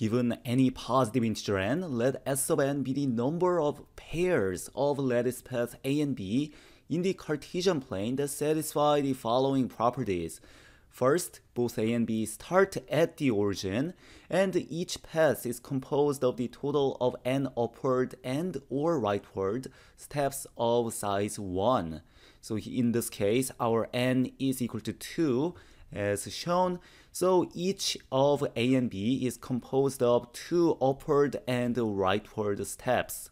Given any positive integer n, let S sub n be the number of pairs of lattice paths A and B in the Cartesian plane that satisfy the following properties. First, both A and B start at the origin, and each path is composed of the total of n upward and or rightward steps of size 1. So in this case, our n is equal to 2, as shown. So each of A and B is composed of 2 upward and rightward steps.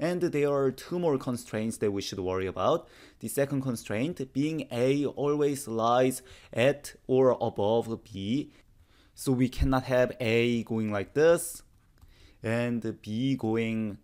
And there are 2 more constraints that we should worry about. The second constraint being A always lies at or above B. So we cannot have A going like this and B going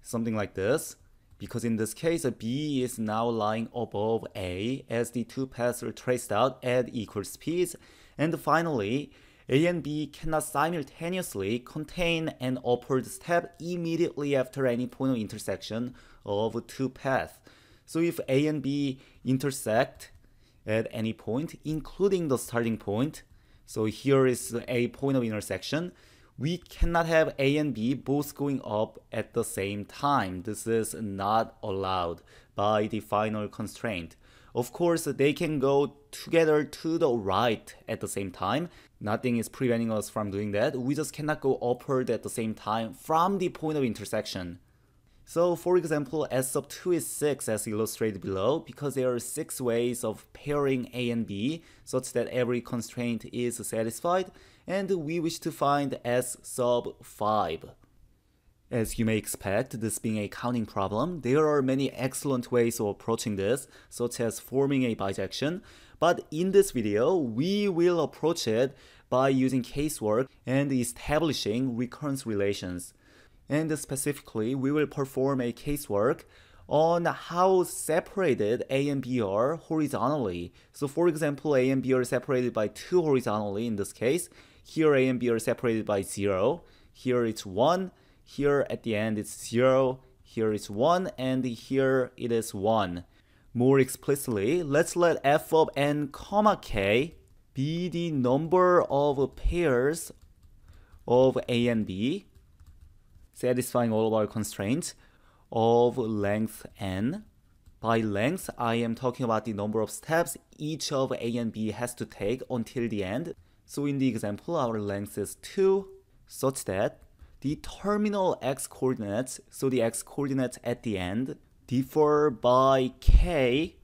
something like this, because in this case, B is now lying above A as the 2 paths are traced out at equal speeds. And finally, A and B cannot simultaneously contain an upward step immediately after any point of intersection of 2 paths. So if A and B intersect at any point, including the starting point, so here is a point of intersection, we cannot have A and B both going up at the same time. This is not allowed by the final constraint. Of course, they can go together to the right at the same time. Nothing is preventing us from doing that. We just cannot go upward at the same time from the point of intersection. So for example, S sub 2 is 6 as illustrated below, because there are 6 ways of pairing A and B such that every constraint is satisfied, and we wish to find S sub 5. As you may expect, this being a counting problem, there are many excellent ways of approaching this, such as forming a bijection, but in this video, we will approach it by using casework and establishing recurrence relations. And specifically, we will perform a casework on how separated A and B are horizontally. So for example, A and B are separated by 2 horizontally in this case. Here A and B are separated by 0, here it's 1, here at the end it's 0, here it's 1, and here it is 1. More explicitly, let's let f of n, k be the number of pairs of A and B, satisfying all of our constraints, of length n. By length, I am talking about the number of steps each of A and B has to take until the end. So in the example, our length is 2, such that the terminal x-coordinates, so the x-coordinates at the end, differ by k,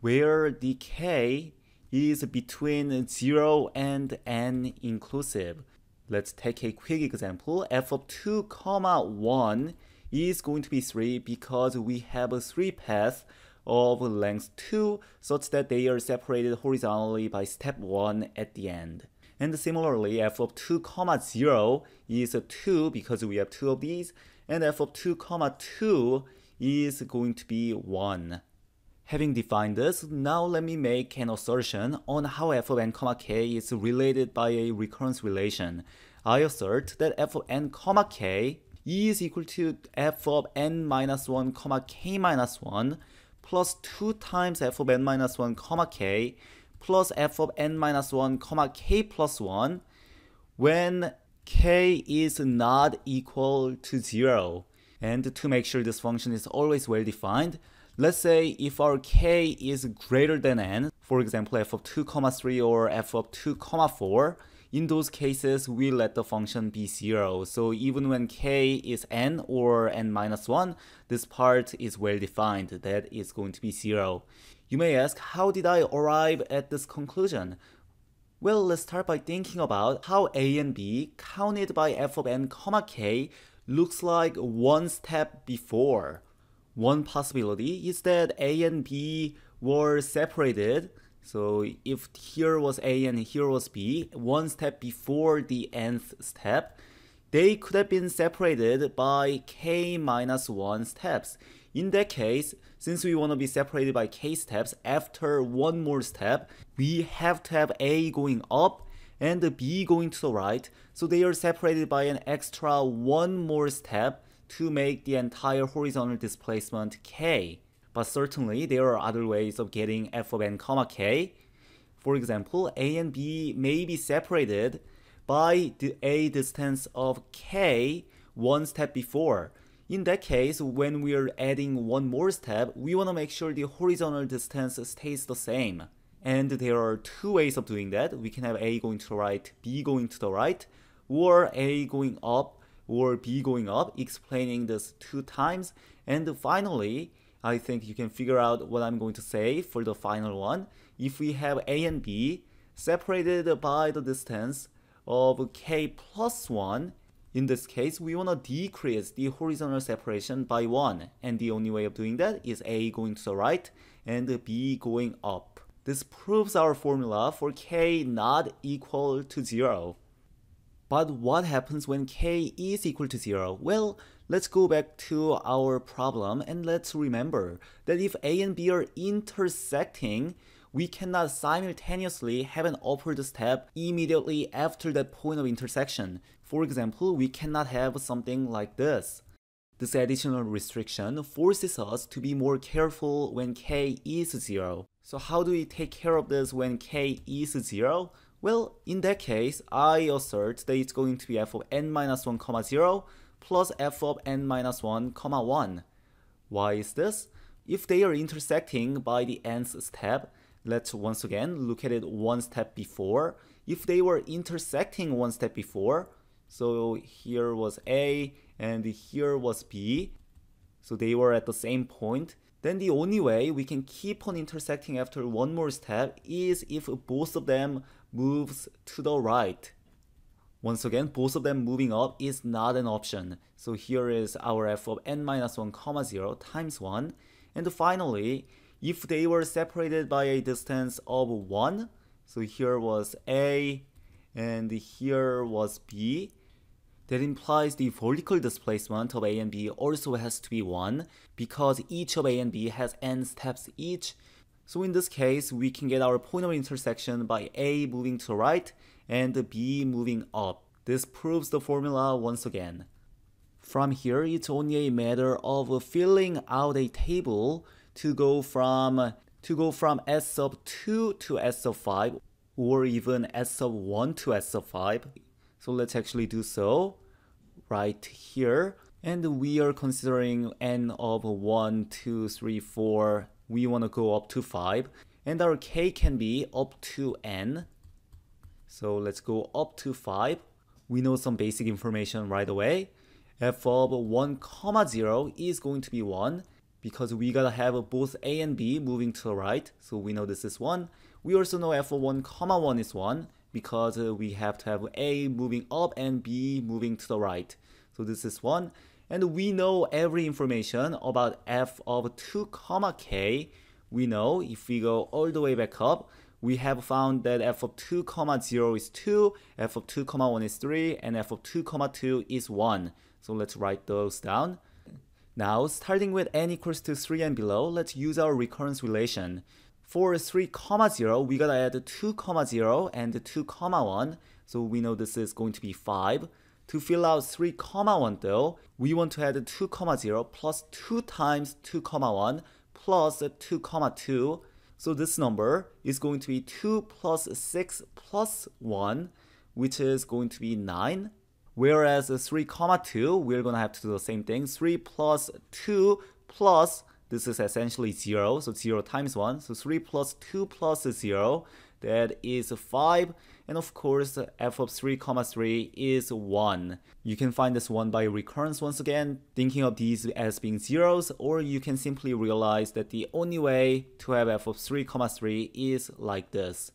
where the k is between 0 and n inclusive. Let's take a quick example. F of 2, 1 is going to be 3 because we have a 3 path of length 2 such that they are separated horizontally by step 1 at the end. And similarly, f of 2, 0 is 2 because we have 2 of these, and f of 2, 2 is going to be 1. Having defined this, now let me make an assertion on how f of n, k is related by a recurrence relation. I assert that f of n, k is equal to f of n minus 1, k minus 1 plus 2 times f of n minus 1, k plus f of n minus 1, k plus 1 when k is not equal to 0. And to make sure this function is always well defined, let's say if our k is greater than n, for example f of 2, 3 or f of 2, 4, in those cases we let the function be 0. So even when k is n or n minus 1, this part is well defined, that is going to be 0. You may ask, how did I arrive at this conclusion? Well, let's start by thinking about how A and B, counted by f of n, k, looks like one step before. One possibility is that A and B were separated, so if here was A and here was B, one step before the nth step, they could have been separated by k minus 1 steps. In that case, since we want to be separated by k steps after one more step, we have to have A going up and B going to the right, so they are separated by an extra one more step to make the entire horizontal displacement k. But certainly there are other ways of getting f of n, k. For example, A and B may be separated by a distance of k one step before. In that case, when we are adding one more step, we want to make sure the horizontal distance stays the same. And there are two ways of doing that. We can have a going to the right, b going to the right, or a going up, or b going up, explaining this two times. And finally, I think you can figure out what I'm going to say for the final one. If we have a and b separated by the distance of k plus 1, in this case, we want to decrease the horizontal separation by 1, and the only way of doing that is a going to the right and b going up. This proves our formula for k not equal to 0. But what happens when k is equal to 0? Well, let's go back to our problem and let's remember that if a and b are intersecting, we cannot simultaneously have an upward step immediately after that point of intersection. For example, we cannot have something like this. This additional restriction forces us to be more careful when k is 0. So how do we take care of this when k is 0? Well, in that case, I assert that it's going to be f of n minus 1, 0 plus f of n minus 1, 1. Why is this? If they are intersecting by the nth step, let's once again look at it one step before. If they were intersecting one step before, so here was A and here was B, so they were at the same point, then the only way we can keep on intersecting after one more step is if both of them moves to the right. Once again, both of them moving up is not an option. So here is our f of n minus 1, 0 times 1. And finally, if they were separated by a distance of 1, so here was A and here was B, that implies the vertical displacement of A and B also has to be 1, because each of A and B has n steps each. So in this case, we can get our point of intersection by A moving to the right and B moving up. This proves the formula once again. From here, it's only a matter of filling out a table to go from S sub 2 to S sub 5, or even S sub 1 to S sub 5. So let's actually do so right here. And we are considering n of 1, 2, 3, 4. We want to go up to 5. And our k can be up to n. So let's go up to 5. We know some basic information right away. f of 1, 0 is going to be 1, because we gotta have both a and b moving to the right, so we know this is 1. We also know f of 1, 1 is 1, because we have to have a moving up and b moving to the right. So this is 1. And we know every information about f of 2, k. We know if we go all the way back up, we have found that f of 2, 0 is 2, f of 2, 1 is 3, and f of 2, 2 is 1. So let's write those down. Now, starting with n equals to 3 and below, let's use our recurrence relation. For 3, 0, we gotta add 2, 0 and 2, 1, so we know this is going to be 5. To fill out 3, 1 though, we want to add 2, 0 plus 2 times 2, 1 plus 2, 2. So this number is going to be 2 plus 6 plus 1, which is going to be 9. Whereas 3, 2, we're going to have to do the same thing. 3 plus 2 plus, this is essentially 0, so 0 times 1. So 3 plus 2 plus 0, that is 5. And of course, f of 3, 3 is 1. You can find this 1 by recurrence once again, thinking of these as being zeros, or you can simply realize that the only way to have f of 3, 3 is like this.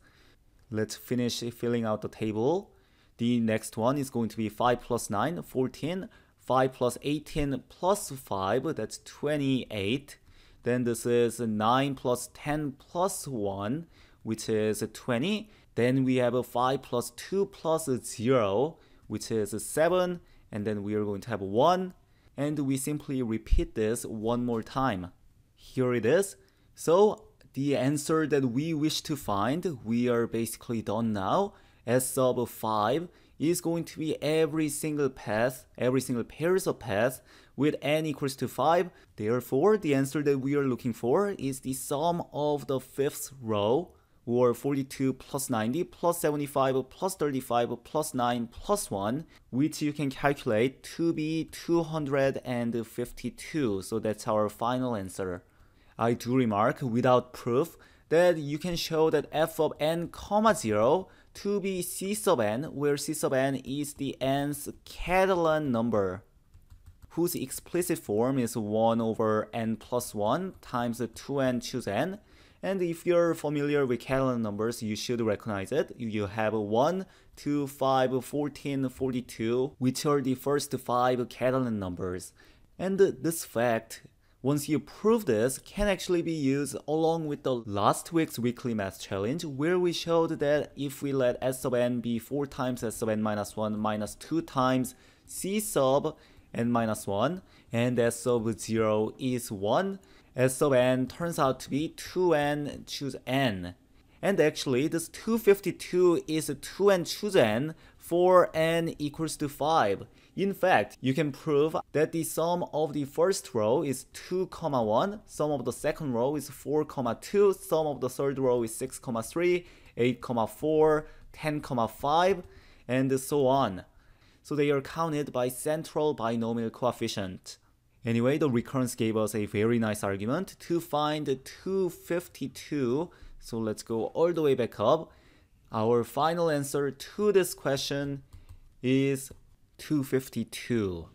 Let's finish filling out the table. The next one is going to be 5 plus 9, 14, 5 plus 18 plus 5, that's 28. Then this is 9 plus 10 plus 1, which is 20. Then we have a 5 plus 2 plus 0, which is 7. And then we are going to have 1. And we simply repeat this one more time. Here it is. So the answer that we wish to find, we are basically done now. S sub 5 is going to be every single pairs of paths with n equals to 5. Therefore, the answer that we are looking for is the sum of the fifth row, or 42 plus 90 plus 75 plus 35 plus 9 plus 1, which you can calculate to be 252. So that's our final answer. I do remark, without proof, that you can show that f of n, 0 to be c sub n, where c sub n is the nth Catalan number, whose explicit form is 1 over n plus 1 times 2n choose n. And if you're familiar with Catalan numbers, you should recognize it. You have 1, 2, 5, 14, 42, which are the first 5 Catalan numbers. And this fact, once you prove this, can actually be used along with the last week's weekly math challenge, where we showed that if we let s sub n be 4 times s sub n minus 1 minus 2 times c sub n minus 1, and s sub 0 is 1, s sub n turns out to be 2n choose n. And actually, this 252 is 2n choose n for n equals to 5. In fact, you can prove that the sum of the first row is 2, 1, sum of the second row is 4, 2, sum of the third row is 6, 3, 8, 4, 10, 5, and so on. So they are counted by central binomial coefficient. Anyway, the recurrence gave us a very nice argument to find 252. So let's go all the way back up. Our final answer to this question is 252.